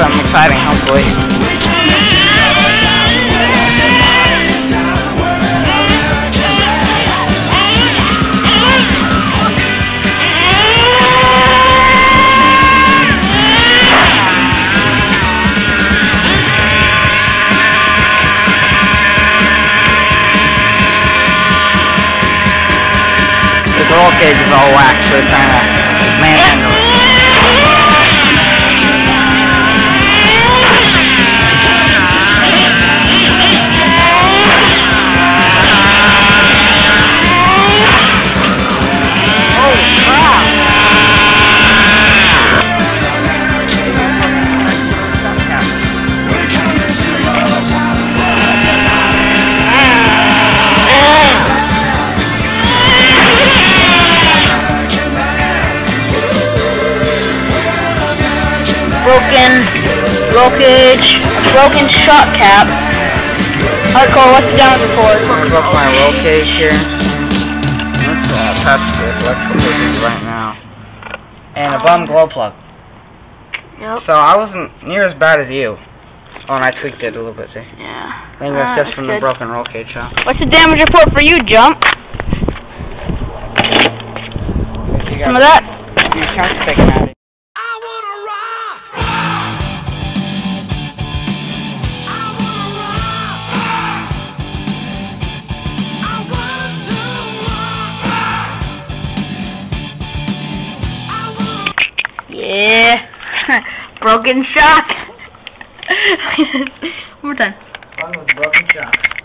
something exciting, hopefully. The roll cage is all waxed, so it's kinda manhandled. Roll cage, a broken shot cap. Hardcore, what's the damage report? I'm going to go for my roll cage here. Let's test this electrical cage right now. And a bum glow plug. Yep. So I wasn't near as bad as you. Oh, and I tweaked it a little bit, see? Yeah. I think that's just from the broken roll cage, huh? What's the damage report for you, Jump? Some of that? You can't take it out. Yeah, broken shock. One more time. One was broken shock.